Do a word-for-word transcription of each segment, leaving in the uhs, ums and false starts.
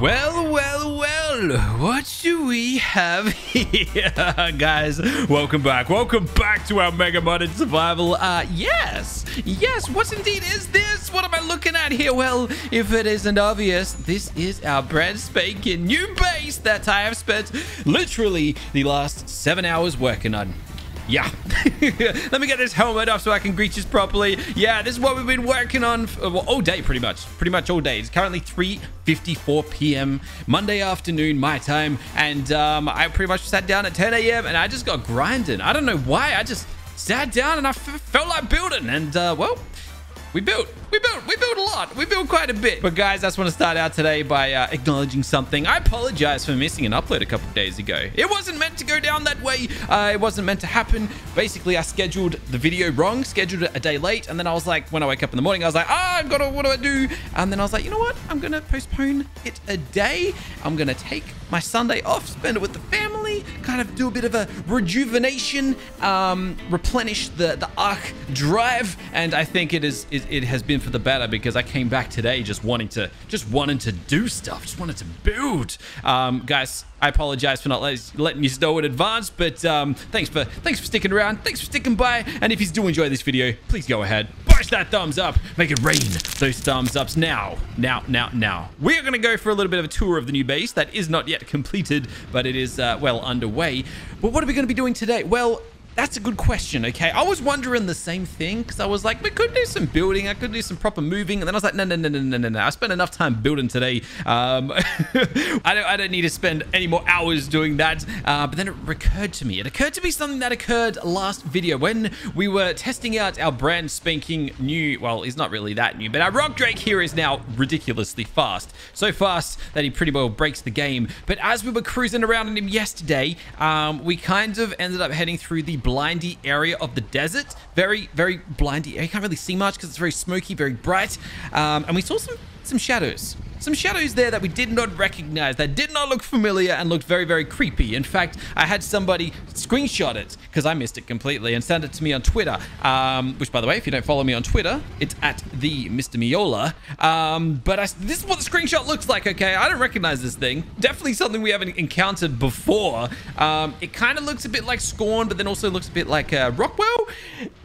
Well, well, well, what do we have here? Guys, welcome back. Welcome back to our Mega Modded Survival. Uh, yes, yes, what indeed is this? What am I looking at here? Well, if it isn't obvious, this is our brand spanking new base that I have spent literally the last seven hours working on. Yeah. Let me get this helmet off so I can greet you properly. Yeah, this is what we've been working on for, well, all day, pretty much. Pretty much all day. It's currently three fifty-four p m Monday afternoon, my time. And um, I pretty much sat down at ten a m and I just got grinding. I don't know why. I just sat down and I f felt like building. And, uh, well... We built, we built, we built a lot. We built quite a bit. But guys, I just want to start out today by uh, acknowledging something. I apologize for missing an upload a couple of days ago. It wasn't meant to go down that way. Uh, it wasn't meant to happen. Basically, I scheduled the video wrong, scheduled it a day late. And then I was like, when I wake up in the morning, I was like, ah, oh, I've got to, what do I do? And then I was like, you know what? I'm going to postpone it a day. I'm going to take my Sunday off, spend it with the family, kind of do a bit of a rejuvenation, um, replenish the, the arc drive. And I think it is, is it has been for the better, because I came back today just wanting to just wanting to do stuff, just wanted to build. Um, guys, I apologize for not letting you know in advance, but um, thanks for thanks for sticking around, thanks for sticking by, and if you do enjoy this video, please go ahead, push that thumbs up, make it rain those thumbs ups now, now, now, now. We are going to go for a little bit of a tour of the new base that is not yet completed, but it is uh, well underway. But what are we going to be doing today? Well, that's a good question, okay? I was wondering the same thing, because I was like, we could do some building. I could do some proper moving. And then I was like, no, no, no, no, no, no, no. I spent enough time building today. Um, I, don't, I don't need to spend any more hours doing that. Uh, but then it occurred to me. It occurred to me something that occurred last video when we were testing out our brand spanking new, well, he's not really that new, but our Rock Drake here is now ridiculously fast. So fast that he pretty well breaks the game. But as we were cruising around on him yesterday, um, we kind of ended up heading through the blindy area of the desert. Very, very blindy. You can't really see much because it's very smoky, very bright. Um, and we saw some, some shadows. Some shadows there that we did not recognize, that did not look familiar and looked very, very creepy. In fact, I had somebody screenshot it because I missed it completely and sent it to me on Twitter. Um, which, by the way, if you don't follow me on Twitter, it's at the MrMEOLA. Um, but I, this is what the screenshot looks like, okay? I don't recognize this thing. Definitely something we haven't encountered before. Um, it kind of looks a bit like Scorn, but then also looks a bit like uh, Rockwell.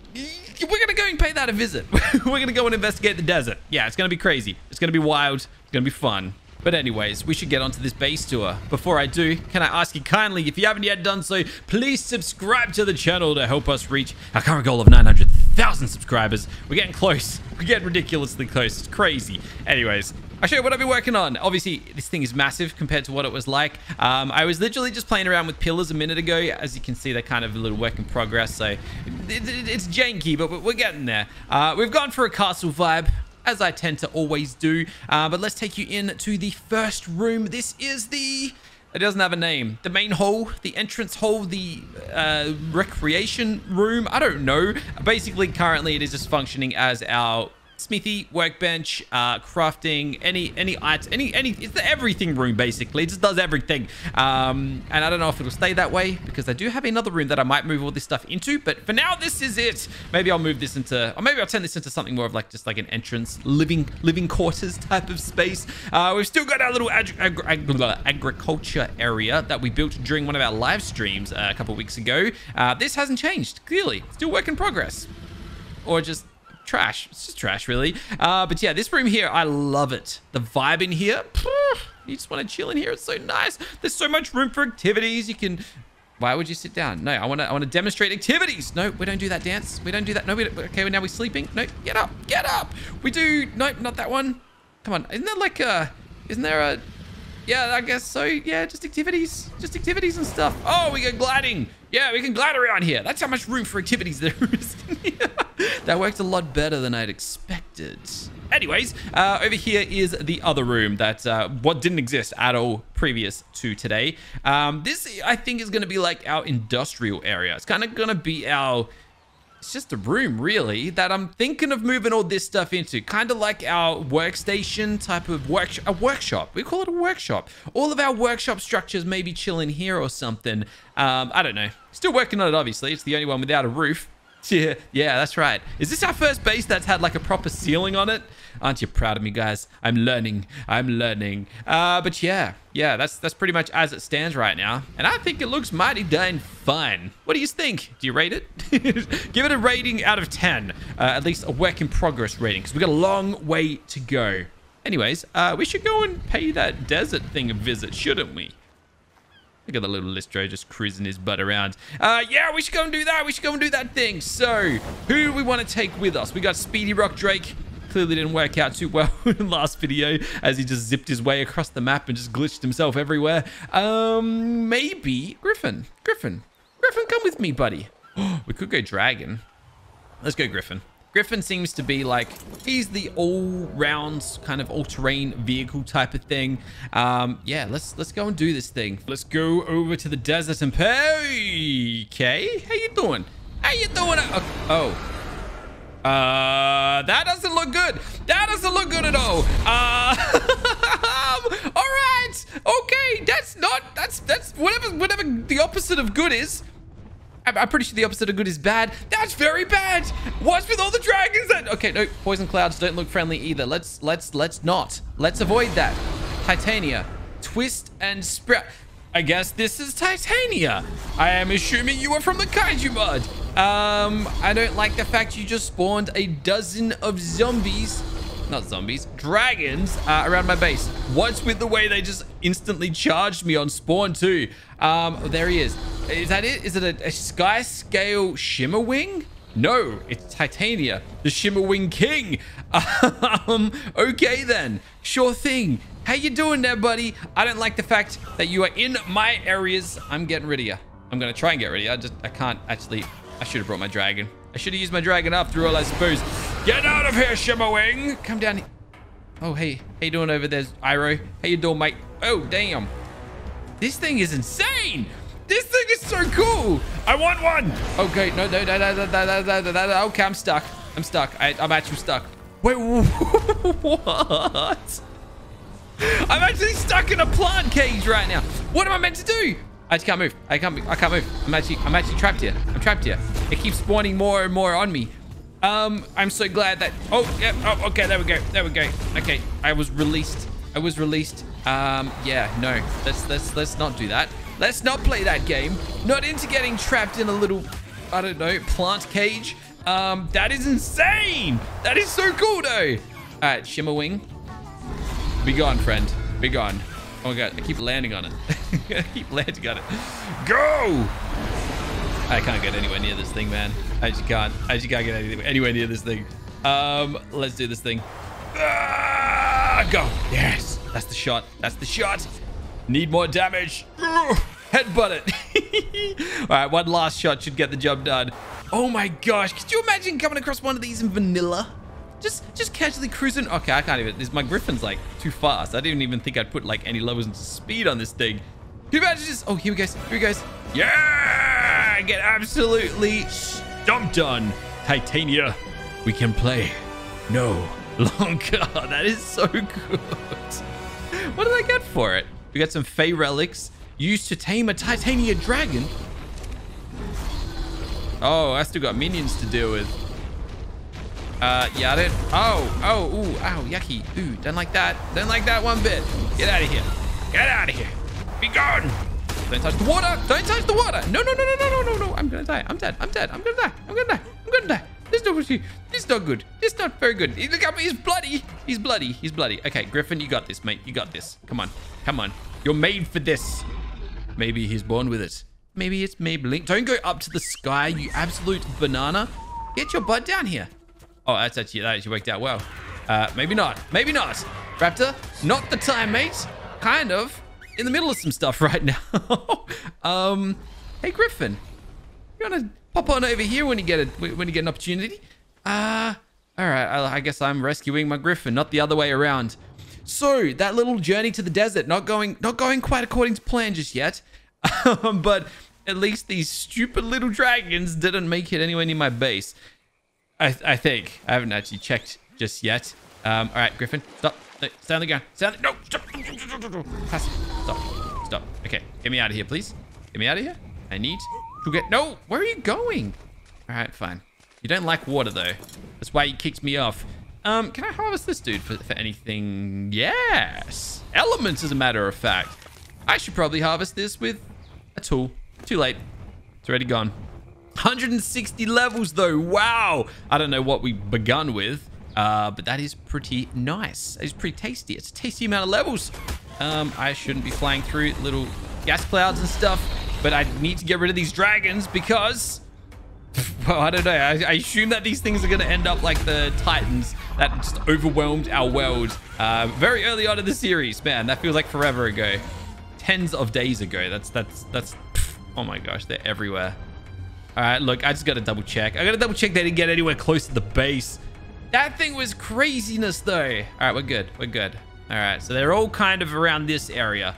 We're going to go and pay that a visit. We're going to go and investigate the desert. Yeah, it's going to be crazy. It's going to be wild. It's going to be fun. But anyways, we should get onto this base tour. Before I do, can I ask you kindly, if you haven't yet done so, please subscribe to the channel to help us reach our current goal of nine hundred thousand subscribers. We're getting close. We're getting ridiculously close. It's crazy. Anyways, I'll show you what I've been working on. Obviously, this thing is massive compared to what it was like. Um, I was literally just playing around with pillars a minute ago. As you can see, they're kind of a little work in progress. So it, it, it's janky, but we're getting there. Uh, we've gone for a castle vibe, as I tend to always do. Uh, but let's take you in to the first room. This is the... It doesn't have a name. The main hall, the entrance hall, the uh, recreation room. I don't know. Basically, currently, it is just functioning as our smithy, workbench, uh, crafting, any, any, any, any, it's the everything room, basically. It just does everything. Um, and I don't know if it'll stay that way because I do have another room that I might move all this stuff into, but for now, this is it. Maybe I'll move this into, or maybe I'll turn this into something more of like, just like an entrance, living, living quarters type of space. Uh, we've still got our little ag ag ag agriculture area that we built during one of our live streams uh, a couple of weeks ago. Uh, this hasn't changed, clearly. Still work in progress. Or just, trash. It's just trash, really. Uh, but yeah, this room here, I love it. The vibe in here, you just want to chill in here. It's so nice. There's so much room for activities. You can... Why would you sit down? No, I want to I want to demonstrate activities. No, we don't do that dance. We don't do that. No, we don't... Okay, well, now we're sleeping. No, get up. Get up. We do... No, not that one. Come on. Isn't there like a... Isn't there a... Yeah, I guess so. Yeah, just activities. Just activities and stuff. Oh, we go gliding. Yeah, we can glide around here. That's how much room for activities there is in here. That worked a lot better than I'd expected. Anyways, uh, over here is the other room that uh, what didn't exist at all previous to today. Um, this, I think, is going to be like our industrial area. It's kind of going to be our... It's just a room, really, that I'm thinking of moving all this stuff into. Kind of like our workstation type of work, a workshop. We call it a workshop. All of our workshop structures maybe chill in here or something. Um, I don't know. Still working on it, obviously. It's the only one without a roof. Yeah, yeah, that's right. Is this our first base that's had like a proper ceiling on it? Aren't you proud of me, guys? I'm learning. I'm learning. Uh, but yeah, yeah, that's that's pretty much as it stands right now. And I think it looks mighty dang fun. What do you think? Do you rate it? Give it a rating out of ten. Uh, at least a work in progress rating, because we've got a long way to go. Anyways, uh, we should go and pay that desert thing a visit, shouldn't we? Look at the little Listro just cruising his butt around. Uh, yeah, we should go and do that. We should go and do that thing. So, who do we want to take with us? We got Speedy Rock Drake. Clearly didn't work out too well in last video as he just zipped his way across the map and just glitched himself everywhere. Um, maybe Griffin. Griffin. Griffin, come with me, buddy. We could go Dragon. Let's go Griffin. Griffin seems to be like, he's the all-rounds kind of all-terrain vehicle type of thing. Um, yeah, let's let's go and do this thing. Let's go over to the desert and pay. Okay, how you doing? How you doing? Oh. Uh, that doesn't look good. That doesn't look good at all. Uh, all right. Okay, that's not, that's, that's whatever, whatever the opposite of good is. I'm pretty sure the opposite of good is bad. That's very bad. What's with all the dragons that... Okay, no, poison clouds don't look friendly either. Let's, let's, let's not. Let's avoid that. Titania, twist and sprout. I guess this is Titania. I am assuming you are from the kaiju mod. Um, I don't like the fact you just spawned a dozen of zombies. Not zombies, dragons uh, around my base. What's with the way they just instantly charged me on spawn too? Um, oh, there he is. Is that it? Is it a, a sky scale Shimmer Wing? No, it's Titania, the Shimmer Wing King. um, okay then, sure thing. How you doing there, buddy? I don't like the fact that you are in my areas. I'm getting rid of you. I'm gonna try and get rid of you. I just, I can't actually, I should have brought my dragon. I should have used my dragon after all, I suppose. Get out of here, Shimmer Wing! Come down here. Oh, hey. How you doing over there, Iroh? How you doing, mate? Oh, damn. This thing is insane! This thing is so cool! I want one! Okay, no, no, no, no, no, no, no, no, no. Okay, I'm stuck. I'm stuck. I, I'm actually stuck. Wait, what? I'm actually stuck in a plant cage right now. What am I meant to do? I just can't move. I can't, I can't move. I'm actually, I'm actually trapped here. I'm trapped here. It keeps spawning more and more on me. Um, I'm so glad that, oh, yeah, oh, okay, there we go, there we go. Okay, I was released, I was released. Um, yeah, no, let's, let's, let's not do that. Let's not play that game. Not into getting trapped in a little, I don't know, plant cage. Um, that is insane. That is so cool though. All right, Shimmer Wing. Be gone, friend, be gone. Oh my God, I keep landing on it. I keep landing on it. Go! I can't get anywhere near this thing, man. I just can't. I just can't get anything, anywhere near this thing. Um, let's do this thing. Ah, go. Yes. That's the shot. That's the shot. Need more damage. Headbutt it. All right. One last shot should get the job done. Oh my gosh. Could you imagine coming across one of these in vanilla? Just just casually cruising. Okay, I can't even. This, my griffin's like too fast. I didn't even think I'd put like any levels into speed on this thing. Who manages this? Oh, here we go. Here we go. Yeah! I get absolutely stomped on. Titania, we can play. No longer. That is so good. What did I get for it? We got some Fey Relics used to tame a Titania dragon. Oh, I still got minions to deal with. Uh, yeah, I don't. Oh, oh, ooh, ow, yucky. Ooh, don't like that. Don't like that one bit. Get out of here. Get out of here. Be gone! Don't touch the water! Don't touch the water! No, no, no, no, no, no, no, no! I'm gonna die! I'm dead! I'm dead! I'm gonna die! I'm gonna die! I'm gonna die! This is not good. This is not good. This is not very good. Look at me! He's bloody! He's bloody! He's bloody! Okay, Griffin, you got this, mate. You got this. Come on! Come on! You're made for this. Maybe he's born with it. Maybe it's Maybelline. Don't go up to the sky, you absolute banana! Get your butt down here! Oh, that's actually that actually worked out well. Uh, maybe not. Maybe not. Raptor, not the time, mate. Kind of. In the middle of some stuff right now. um, hey Griffin, you wanna pop on over here when you get a when you get an opportunity? Uh, all right. I, I guess I'm rescuing my Griffin, not the other way around. So that little journey to the desert, not going not going quite according to plan just yet. But at least these stupid little dragons didn't make it anywhere near my base. I I think I haven't actually checked just yet. Um, all right, Griffin, stop. Stay on the ground. Stay on the... No, stop. Pass. Stop. Stop. Okay. Get me out of here, please. Get me out of here. I need to get... No, where are you going? All right, fine. You don't like water, though. That's why he kicks me off. Um, can I harvest this dude for, for anything? Yes. Elements, as a matter of fact. I should probably harvest this with a tool. Too late. It's already gone. one hundred sixty levels, though. Wow. I don't know what we begun with, uh, but that is pretty nice. It's pretty tasty. It's a tasty amount of levels. Um, I shouldn't be flying through little gas clouds and stuff, but I need to get rid of these dragons because... Well, I don't know. I, I assume that these things are going to end up like the Titans that just overwhelmed our world uh, very early on in the series. Man, that feels like forever ago. Tens of days ago. That's, that's, that's... Pff, oh my gosh, they're everywhere. All right, look, I just got to double check. I got to double check they didn't get anywhere close to the base. That thing was craziness, though. All right, we're good. We're good. All right, so they're all kind of around this area.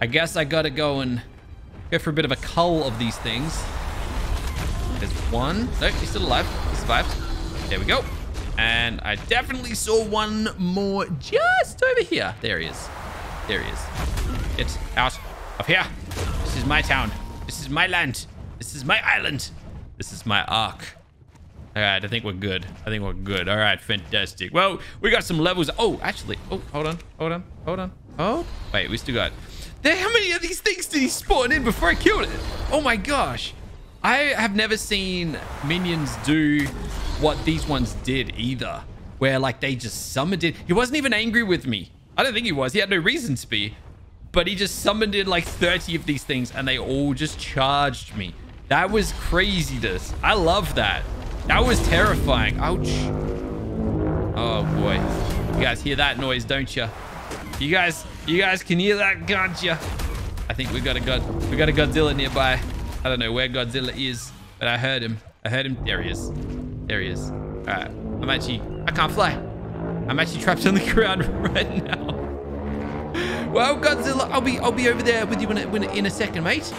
I guess I got to go and go for a bit of a cull of these things. There's one. Nope, he's still alive. He survived. There we go. And I definitely saw one more just over here. There he is. There he is. Get out of here. This is my town. This is my land. This is my island. This is my ark. All right, I think we're good. I think we're good. All right, fantastic. Well, we got some levels. Oh, actually. Oh, hold on. Hold on. Hold on. Oh, wait, we still got... There, how many of these things did he spawn in before I killed it? Oh, my gosh. I have never seen minions do what these ones did either, where like they just summoned it. He wasn't even angry with me. I don't think he was. He had no reason to be, but he just summoned in like thirty of these things and they all just charged me. That was craziness. I love that. That was terrifying. Ouch. Oh boy. You guys hear that noise, don't you? You guys, you guys can hear that, can't you? I think we got a God, we got a Godzilla nearby. I don't know where Godzilla is, but I heard him. I heard him. There he is. There he is. All right. I'm actually... I can't fly. I'm actually trapped on the ground right now. Well, Godzilla, I'll be I'll be over there with you in a, in a second, mate.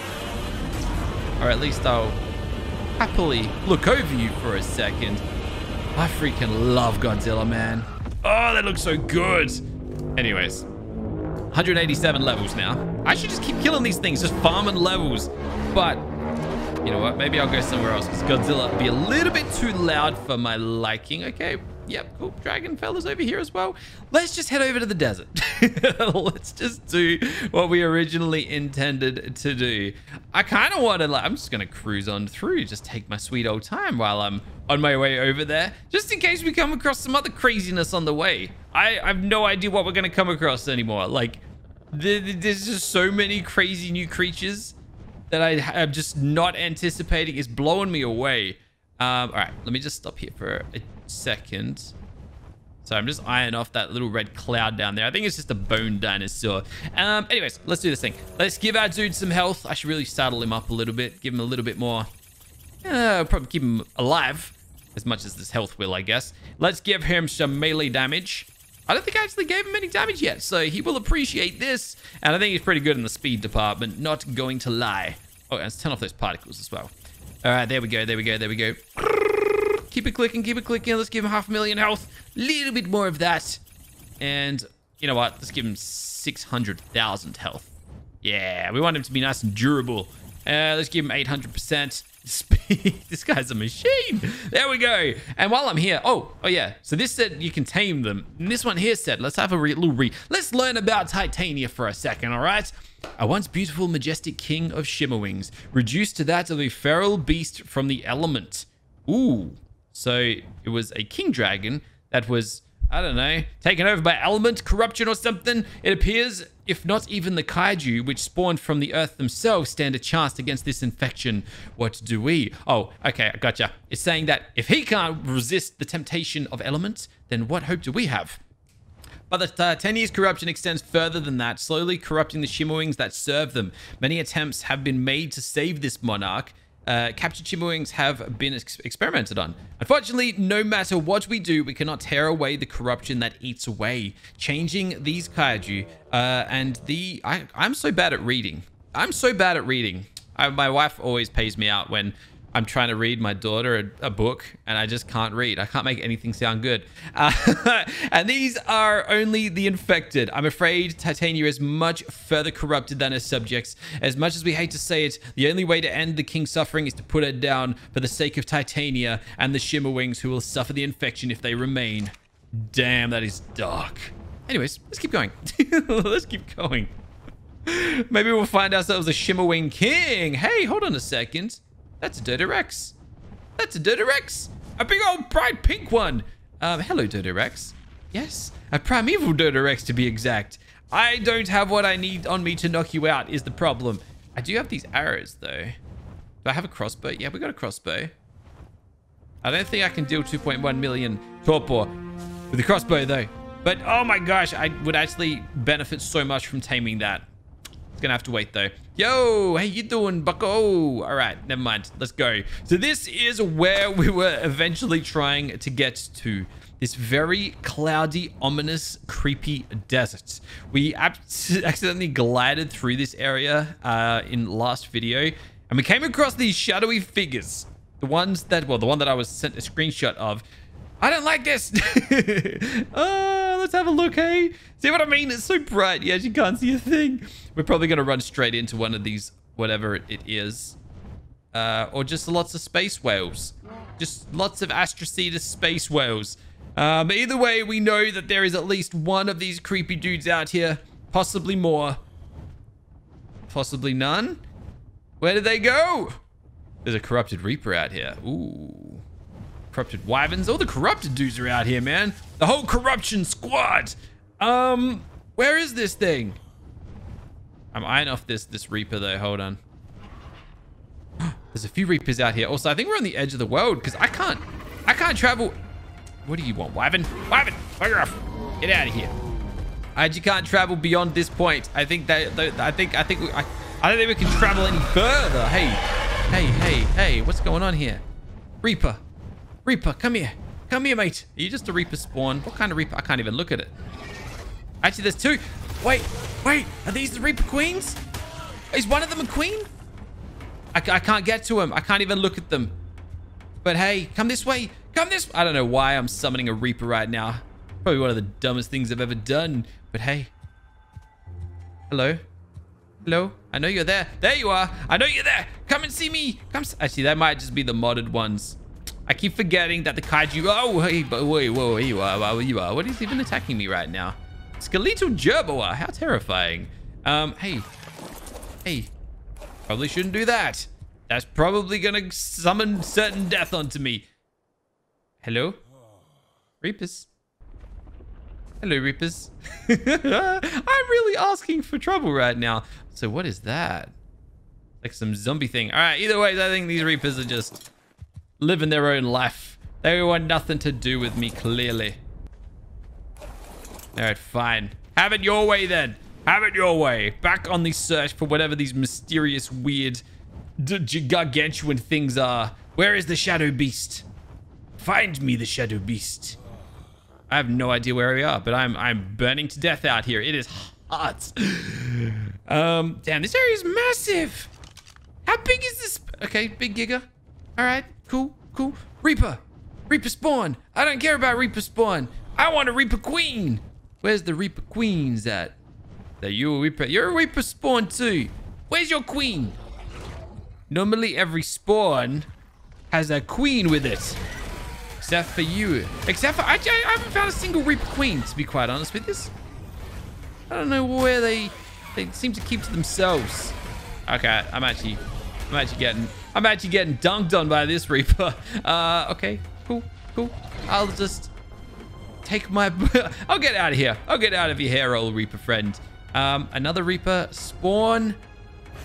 Or at least I'll happily look over you for a second. I freaking love Godzilla, man. Oh, that looks so good. Anyways, one hundred eighty-seven levels now. I should just keep killing these things, just farming levels. But you know what? Maybe I'll go somewhere else because Godzilla would be a little bit too loud for my liking. Okay. Yep. Cool. Dragon fella's over here as well. Let's just head over to the desert. Let's just do what we originally intended to do. I kind of want to, like, I'm just going to cruise on through. Just take my sweet old time while I'm on my way over there. Just in case we come across some other craziness on the way. I, I have no idea what we're going to come across anymore. Like, th th there's just so many crazy new creatures that I am just not anticipating. Is blowing me away. Um, all right, let me just stop here for a second. So I'm just eyeing off that little red cloud down there. I think it's just a bone dinosaur. Um, anyways, let's do this thing. Let's give our dude some health. I should really saddle him up a little bit. Give him a little bit more. Uh, probably keep him alive as much as this health will, I guess. Let's give him some melee damage. I don't think I actually gave him any damage yet, so he will appreciate this. And I think he's pretty good in the speed department. Not going to lie. Oh, let's turn off those particles as well. All right, there we go, there we go, there we go. Keep it clicking, keep it clicking. Let's give him half a million health. A little bit more of that. And you know what? Let's give him six hundred thousand health. Yeah, we want him to be nice and durable. Uh, let's give him eight hundred percent. Speed. This guy's a machine. There we go. And while I'm here, oh, oh yeah. So this said you can tame them. And this one here said, let's have a re little read. Let's learn about Titania for a second, all right? A once beautiful, majestic king of Shimmer Wings, reduced to that of a feral beast from the element. Ooh. So it was a king dragon that was, I don't know, taken over by element, corruption or something. It appears, if not even the kaiju, which spawned from the earth themselves, stand a chance against this infection. What do we? Oh, okay, I gotcha. It's saying that if he can't resist the temptation of elements, then what hope do we have? But the Titania's corruption extends further than that, slowly corrupting the Shimmer Wings that serve them. Many attempts have been made to save this monarch. Uh, captured Shimmer Wings have been ex experimented on. Unfortunately, no matter what we do, we cannot tear away the corruption that eats away. Changing these kaiju uh, and the... I, I'm so bad at reading. I'm so bad at reading. I, my wife always pays me out when I'm trying to read my daughter a, a book and I just can't read. I can't make anything sound good. Uh, and these are only the infected. I'm afraid Titania is much further corrupted than her subjects. As much as we hate to say it, the only way to end the king's suffering is to put her down for the sake of Titania and the Shimmer Wings, who will suffer the infection if they remain. Damn, that is dark. Anyways, let's keep going. Let's keep going. Maybe we'll find ourselves a Shimmer Wing king. Hey, hold on a second. That's a Dodorex. That's a Dodorex. A big old bright pink one. Um, hello, Dodorex. Yes, a primeval Dodorex to be exact. I don't have what I need on me to knock you out is the problem. I do have these arrows, though. Do I have a crossbow? Yeah, we got a crossbow. I don't think I can deal two point one million torpor with a crossbow, though. But, oh my gosh, I would actually benefit so much from taming that. Gonna have to wait though. Yo, how you doing, bucko? All right, never mind, let's go. So this is where we were eventually trying to get to, this very cloudy, ominous, creepy desert. We accidentally glided through this area uh in last video, and we came across these shadowy figures, the ones that well the one that I was sent a screenshot of. I don't like this. uh, let's have a look, hey? See what I mean? It's so bright. Yeah, you can't see a thing. We're probably going to run straight into one of these, whatever it is. Uh, or just lots of space whales. Just lots of Astracetus space whales. Um, either way, we know that there is at least one of these creepy dudes out here. Possibly more. Possibly none. Where did they go? There's a corrupted reaper out here. Ooh. Corrupted wyverns. All the corrupted dudes are out here, man. The whole corruption squad. Um, where is this thing? I'm eyeing off this this reaper though. Hold on. There's a few reapers out here. Also, I think we're on the edge of the world because I can't, I can't travel. What do you want, wyvern? Wyvern, fire off! Get out of here. I you can't travel beyond this point. I think that. I think. I think. We, I, I don't think we can travel any further. Hey, hey, hey, hey. What's going on here, reaper? Reaper, come here. Come here, mate. Are you just a Reaper spawn? What kind of Reaper? I can't even look at it. Actually, there's two. Wait, wait. Are these the Reaper Queens? Is one of them a Queen? I, I can't get to them. I can't even look at them. But hey, come this way. Come this way. I don't know why I'm summoning a Reaper right now. Probably one of the dumbest things I've ever done. But hey. Hello. Hello. I know you're there. There you are. I know you're there. Come and see me. Come. Actually, that might just be the modded ones. I keep forgetting that the kaiju... Oh, hey, but wait, whoa, you are, you are. What is even attacking me right now? Skeletal Gerboa, how terrifying. Um, hey, hey, probably shouldn't do that. That's probably gonna summon certain death onto me. Hello? Reapers. Hello, Reapers. I'm really asking for trouble right now. So what is that? Like some zombie thing. All right, either way, I think these Reapers are just... living their own life. They want nothing to do with me, clearly. All right, fine. Have it your way, then. Have it your way. Back on the search for whatever these mysterious, weird, gargantuan things are. Where is the Shadow Beast? Find me the Shadow Beast. I have no idea where we are, but I'm I'm burning to death out here. It is hot. Um, damn, this area is massive. How big is this? Okay, big giga. All right. Cool, cool. Reaper. Reaper spawn. I don't care about Reaper spawn. I want a Reaper Queen. Where's the Reaper Queens at? That you a Reaper? You're a Reaper spawn too. Where's your Queen? Normally every spawn has a Queen with it. Except for you. Except for... I, I haven't found a single Reaper Queen, to be quite honest with this. I don't know where they... They seem to keep to themselves. Okay, I'm actually... I'm actually getting... I'm actually getting dunked on by this Reaper. Uh, okay, cool, cool. I'll just take my... I'll get out of here. I'll get out of your hair, old Reaper friend. Um, another Reaper spawn.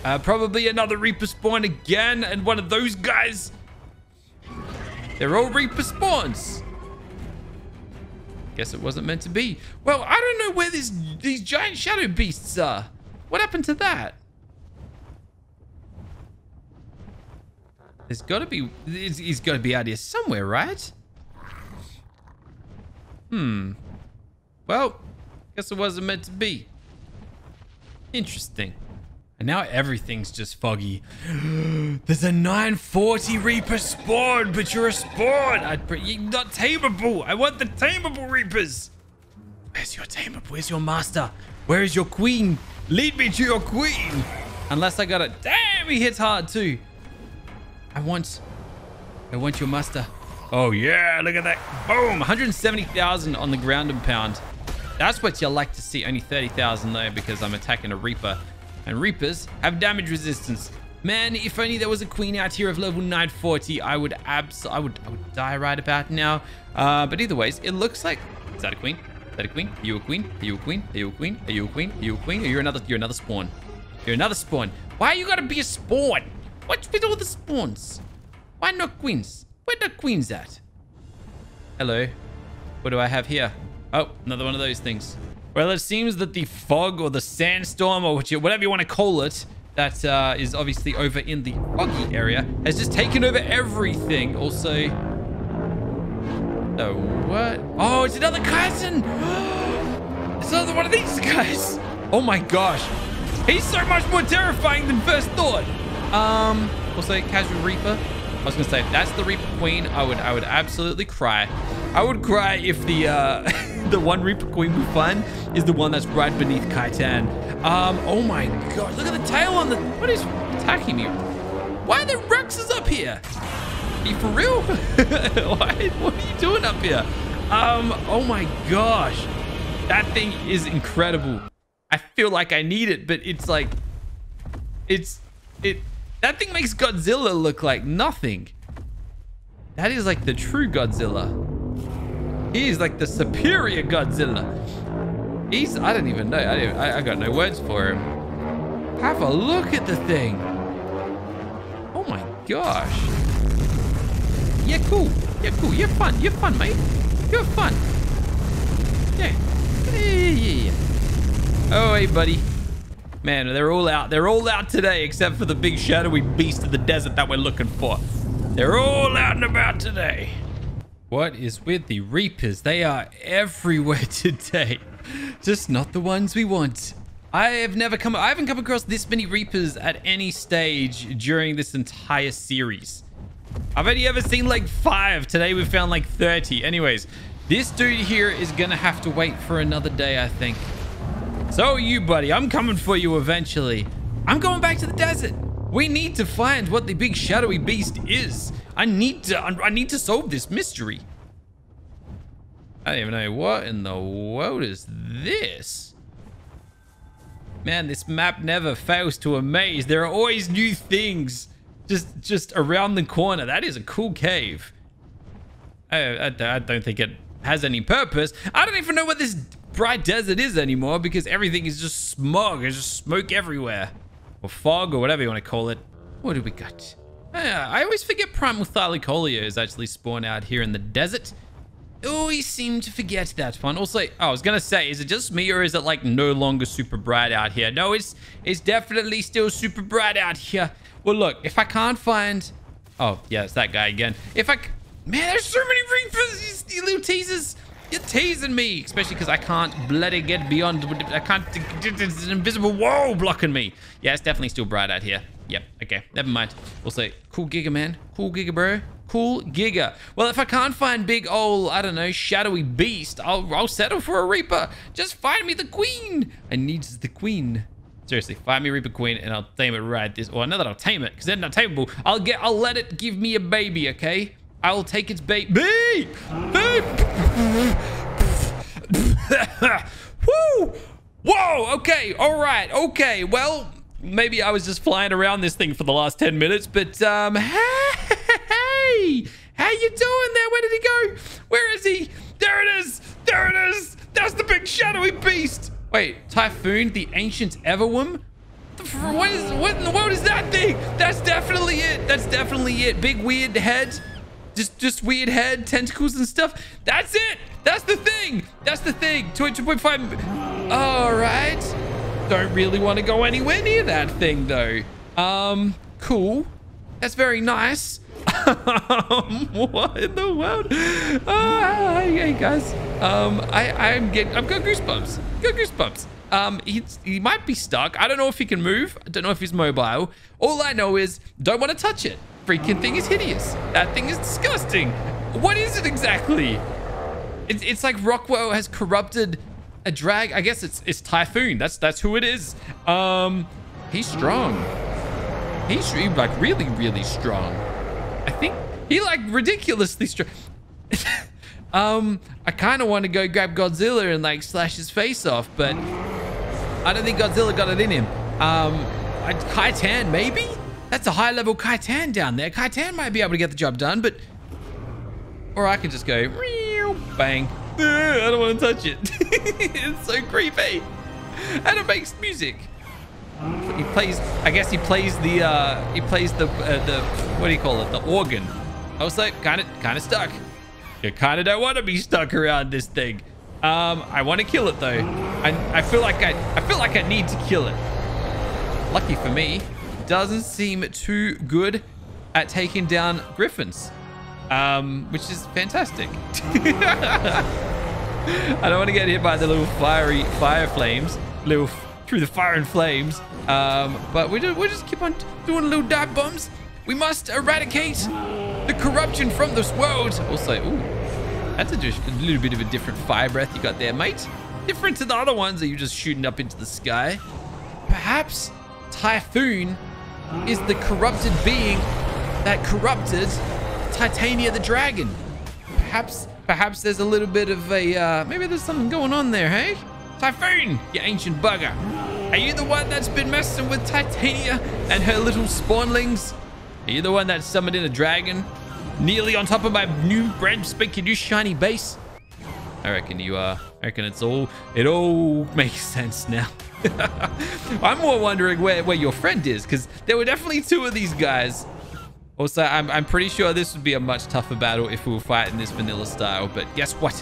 Uh, probably another Reaper spawn again. And one of those guys. They're all Reaper spawns. Guess it wasn't meant to be. Well, I don't know where this, these giant shadow beasts are. What happened to that? There's got to be... He's got to be out here somewhere, right? Hmm. Well, guess it wasn't meant to be. Interesting. And now everything's just foggy. There's a nine forty Reaper spawn, but you're a spawn. I'd pre you're not tameable. I want the tameable Reapers. Where's your tameable? Where's your master? Where is your queen? Lead me to your queen. Unless I got it. Damn, he hits hard too. I want... I want your master. Oh, yeah. Look at that. Boom. one hundred seventy thousand on the ground and pound. That's what you like to see. Only thirty thousand though, because I'm attacking a Reaper. And Reapers have damage resistance. Man, if only there was a queen out here of level nine forty, I would abs- I would, I would die right about now. Uh, but either ways, it looks like... Is that a queen? Is that a queen? Are you a queen? Are you a queen? Are you a queen? Are you a queen? Are you a queen? Are you another- You're another spawn. You're another spawn. Why you gotta be a spawn? What's with all the spawns? Why not queens? Where the queens at? Hello. What do I have here? Oh, another one of those things. Well, it seems that the fog or the sandstorm or whatever you want to call it that uh, is obviously over in the foggy area has just taken over everything. Also, oh, what? Oh, it's another Kaitan. It's another one of these guys. Oh my gosh. He's so much more terrifying than first thought. Um, also Casual Reaper. I was going to say, if that's the Reaper Queen, I would, I would absolutely cry. I would cry if the... Uh, the one Reaper Queen we find is the one that's right beneath Kaitan. Um, oh my god, look at the tail on the... What is attacking me? Why are there Rexes up here? Are you for real? Why, what are you doing up here? Um, oh my gosh. That thing is incredible. I feel like I need it, but it's like... It's... it. That thing makes Godzilla look like nothing. That is like the true Godzilla. He's like the superior Godzilla. He's, I don't even know. I, don't, I, I got no words for him. Have a look at the thing. Oh my gosh. Yeah, cool. Yeah, cool. You're fun. You're fun, mate. You're fun. Yeah. Yeah, yeah, yeah. Oh, hey, buddy. Man, they're all out. They're all out today, except for the big shadowy beast of the desert that we're looking for. They're all out and about today. What is with the Reapers? They are everywhere today. Just not the ones we want. I have never come... I haven't come across this many Reapers at any stage during this entire series. I've only ever seen like five. Today we found like thirty. Anyways, this dude here is going to have to wait for another day, I think. So are you, buddy. I'm coming for you eventually. I'm going back to the desert. We need to find what the big shadowy beast is. I need to, I need to solve this mystery. I don't even know what in the world is this. Man, this map never fails to amaze. There are always new things just, just around the corner. That is a cool cave. I, I, I don't think it has any purpose. I don't even know what this bright desert is anymore because everything is just smog. There's just smoke everywhere. Or fog or whatever you want to call it. What do we got? Uh, I always forget Primal Thylacoleo is actually spawned out here in the desert. Always seem to forget that one. Also, oh, I was going to say, is it just me or is it like no longer super bright out here? No, it's it's definitely still super bright out here. Well, look, if I can't find... Oh, yeah, it's that guy again. If I... Man, there's so many Reapers, you little teasers. You're teasing me, especially because I can't bloody get beyond... I can't... There's an invisible wall blocking me. Yeah, it's definitely still bright out here. Yep, okay, never mind. We'll say, cool giga, man. Cool giga, bro. Cool giga. Well, if I can't find big old, I don't know, shadowy beast, I'll, I'll settle for a Reaper. Just find me the queen. I need the queen. Seriously, find me Reaper Queen and I'll tame it right this... Well, not that I'll tame it, because they're not tameable. I'll get... I'll let it give me a baby, okay? I'll take its baby. Babe! Babe! Woo! Whoa! Okay, all right, okay, well... Maybe I was just flying around this thing for the last ten minutes, but, um, hey, how you doing there? Where did he go? Where is he? There it is. There it is. That's the big shadowy beast. Wait, Typhoon, the ancient Everworm? What is, what in the world is that thing? That's definitely it. That's definitely it. Big weird head. Just, just weird head, tentacles and stuff. That's it. That's the thing. That's the thing. two point five. All right. Don't really want to go anywhere near that thing though. Um, cool. That's very nice. What in the world? Oh, hey guys. Um, I I'm getting. I've got goosebumps. Got goosebumps. Um, he's, he might be stuck. I don't know if he can move. I don't know if he's mobile. All I know is don't want to touch it. Freaking thing is hideous. That thing is disgusting. What is it exactly? It's, it's like Rockwell has corrupted a drag. I guess it's it's Typhoon. That's that's who it is. Um, he's strong. He's like really, really strong. I think he like ridiculously strong. um, I kind of want to go grab Godzilla and like slash his face off, but I don't think Godzilla got it in him. Um, I, Kaitan maybe? That's a high level Kaitan down there. Kaitan might be able to get the job done, but or I could just go bang. I don't want to touch it. It's so creepy, and it makes music. He plays. I guess he plays the. Uh, he plays the. Uh, the. What do you call it? The organ. I was like, kind of, kind of stuck. You kind of don't want to be stuck around this thing. Um, I want to kill it though. I. I feel like I. I feel like I need to kill it. Lucky for me, doesn't seem too good at taking down griffins. Um, which is fantastic. I don't want to get hit by the little fiery fire flames, little through the fire and flames. Um, but we just, we just keep on doing little dive bombs. We must eradicate the corruption from this world. Also, ooh, that's a, just a little bit of a different fire breath you got there, mate. Different to the other ones that you're just shooting up into the sky. Perhaps Typhoon is the corrupted being that corrupted Titania the dragon. Perhaps, perhaps there's a little bit of a, uh, maybe there's something going on there, hey? Typhoon, you ancient bugger. Are you the one that's been messing with Titania and her little spawnlings? Are you the one that summoned in a dragon? Nearly on top of my new brand spanking new shiny base? I reckon you are. I reckon it's all, it all makes sense now. I'm more wondering where, where your friend is, because there were definitely two of these guys. Also, I'm, I'm pretty sure this would be a much tougher battle if we were fighting this vanilla style, but guess what?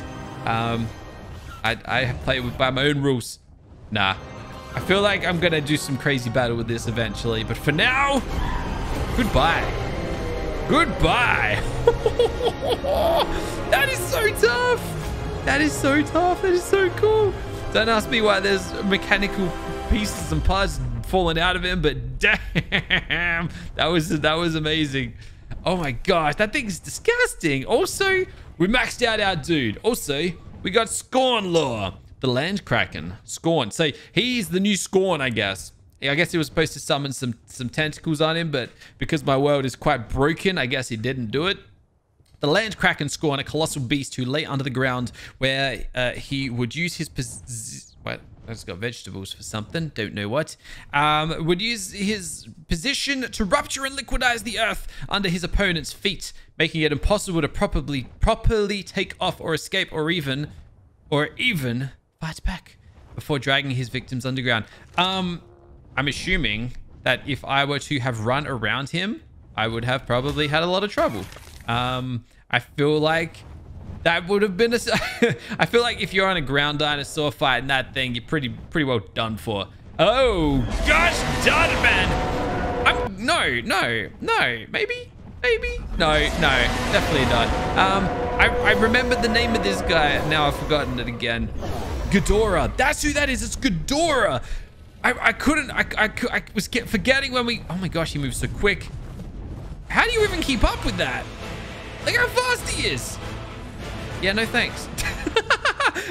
Um, I, I play with, by my own rules. Nah, I feel like I'm gonna do some crazy battle with this eventually, but for now, goodbye. Goodbye. That is so tough. That is so tough. That is so cool. Don't ask me why there's mechanical pieces and parts falling out of him, but damn, that was that was amazing. Oh my gosh, that thing's disgusting. Also, we maxed out our dude. Also, we got Scornlore, the land kraken. Scorn, so he's the new Scorn, I guess. I guess he was supposed to summon some some tentacles on him, but because my world is quite broken, I guess he didn't do it. The land kraken Scorn, a colossal beast who lay under the ground, where uh, he would use his pos what. I just got vegetables for something. Don't know what. Um, would use his position to rupture and liquidize the earth under his opponent's feet, making it impossible to properly, properly take off or escape or even, or even fight back before dragging his victims underground. Um, I'm assuming that if I were to have run around him, I would have probably had a lot of trouble. Um, I feel like... That would have been a... I feel like if you're on a ground dinosaur fight and that thing, you're pretty pretty well done for. Oh, gosh darn it, man. I'm... No, no, no. Maybe? Maybe? No, no. Definitely not. Um, I, I remembered the name of this guy. Now I've forgotten it again. Ghidorah. That's who that is. It's Ghidorah. I, I couldn't... I, I, I was get, forgetting when we... Oh, my gosh. He moves so quick. How do you even keep up with that? Look how fast he is. Yeah, no thanks.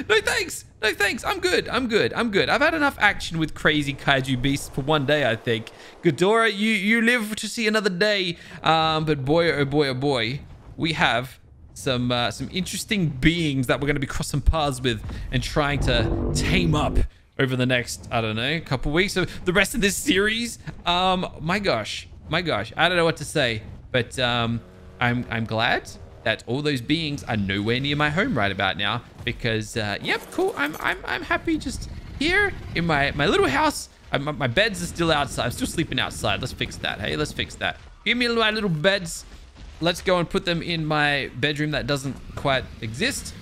No thanks. No thanks. I'm good. I'm good. I'm good. I've had enough action with crazy kaiju beasts for one day, I think. Ghidorah, you, you live to see another day. Um, but boy, oh boy, oh boy, we have some uh, some interesting beings that we're going to be crossing paths with and trying to tame up over the next, I don't know, couple weeks. So the rest of this series, um, my gosh, my gosh, I don't know what to say, but um, I'm I'm glad that all those beings are nowhere near my home right about now, because uh, yep, cool. I'm I'm I'm happy just here in my my little house. I'm, my beds are still outside. I'm still sleeping outside. Let's fix that. Hey, let's fix that. Give me my little beds. Let's go and put them in my bedroom that doesn't quite exist.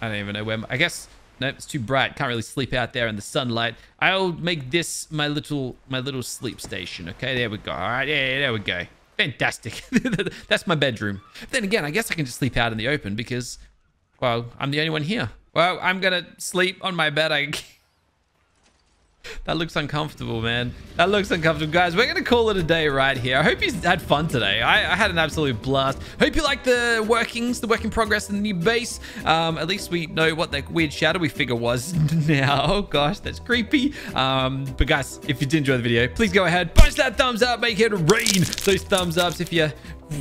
I don't even know where. My, I guess no, it's too bright. Can't really sleep out there in the sunlight. I'll make this my little my little sleep station. Okay, there we go. All right, yeah, yeah there we go. Fantastic. That's my bedroom. Then again, I guess I can just sleep out in the open because, well, I'm the only one here. Well, I'm going to sleep on my bed. I That looks uncomfortable, man. That looks uncomfortable. Guys, we're going to call it a day right here. I hope you had fun today. I, I had an absolute blast. Hope you like the workings, the work in progress in the new base. Um, at least we know what that weird shadowy figure was now. Oh, gosh, that's creepy. Um, but, guys, if you did enjoy the video, please go ahead, punch that thumbs up, make it rain those thumbs ups. If you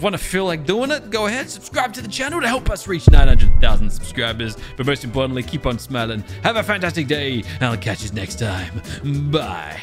want to feel like doing it, go ahead, subscribe to the channel to help us reach nine hundred thousand subscribers. But most importantly, keep on smiling. Have a fantastic day, and I'll catch you next time. Bye.